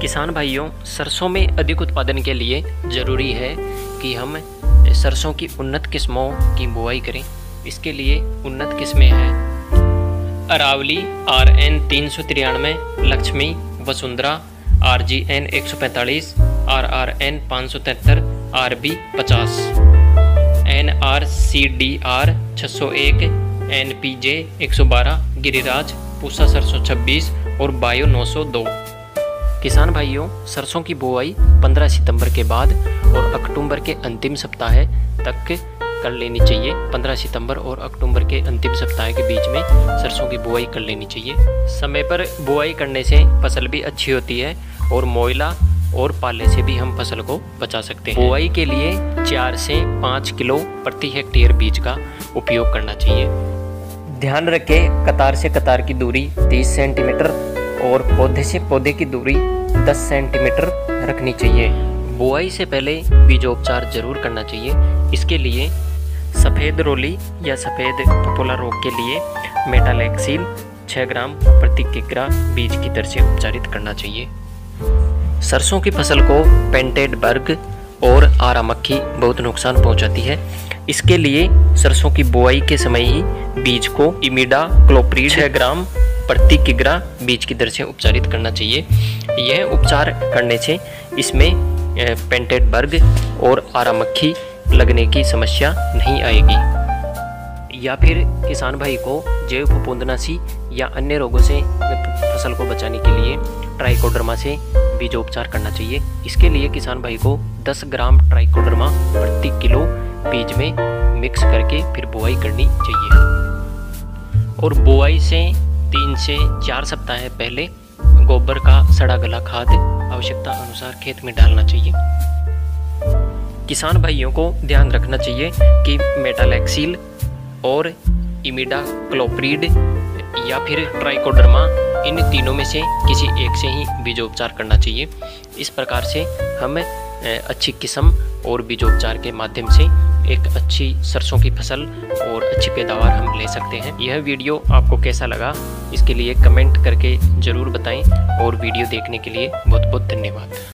किसान भाइयों, सरसों में अधिक उत्पादन के लिए ज़रूरी है कि हम सरसों की उन्नत किस्मों की बुआई करें। इसके लिए उन्नत किस्में हैं Aravalli RN 393, Lakshmi Vasundhara RGN 145, RRN 573, RB 50, NRCDR 601, NP J 112, Giriraj Pusa सरसों 26 और बायो 902। किसान भाइयों, सरसों की बुआई 15 सितंबर के बाद और अक्टूबर के अंतिम सप्ताह तक कर लेनी चाहिए। 15 सितंबर और अक्टूबर के अंतिम सप्ताह के बीच में सरसों की बुआई कर लेनी चाहिए। समय पर बुआई करने से फसल भी अच्छी होती है और मोयला और पाले से भी हम फसल को बचा सकते हैं। बुआई के लिए 4 से 5 किलो प्रति हेक्टेयर बीज का उपयोग करना चाहिए। ध्यान रखें, कतार से कतार की दूरी 30 सेंटीमीटर और पौधे से पौधे की दूरी 10 सेंटीमीटर रखनी चाहिए। बुआई से पहले बीजोपचार जरूर करना चाहिए। इसके लिए सफ़ेद रोली या सफ़ेद पपोला रोग के लिए मेटालैक्सिल 6 ग्राम प्रति किग्रा बीज की दर से उपचारित करना चाहिए। सरसों की फसल को पेंटेड बर्ग और आरा मक्खी बहुत नुकसान पहुंचाती है। इसके लिए सरसों की बुआई के समय ही बीज को इमिडाक्लोप्रिड 6 ग्राम प्रति किग्रा बीज की दर से उपचारित करना चाहिए। यह उपचार करने से इसमें पेंटेड बर्ग और आरा मक्खी लगने की समस्या नहीं आएगी। या फिर किसान भाई को जैव फफूंदनाशी या अन्य रोगों से फसल को बचाने के लिए ट्राइकोडर्मा से बीजोपचार करना चाहिए। इसके लिए किसान भाई को 10 ग्राम ट्राइकोडर्मा प्रति किलो बीज में मिक्स करके फिर बुआई करनी चाहिए। और बुआई से 3 से 4 सप्ताह पहले गोबर का सड़ा गला खाद आवश्यकता अनुसार खेत में डालना चाहिए। किसान भाइयों को ध्यान रखना चाहिए कि मेटालैक्सिल और इमिडाक्लोप्रिड या फिर ट्राइकोडर्मा, इन तीनों में से किसी एक से ही बीजोपचार करना चाहिए। इस प्रकार से हम अच्छी किस्म और बीजोपचार के माध्यम से एक अच्छी सरसों की फसल और अच्छी पैदावार हम ले सकते हैं। यह वीडियो आपको कैसा लगा, इसके लिए कमेंट करके ज़रूर बताएं और वीडियो देखने के लिए बहुत बहुत धन्यवाद।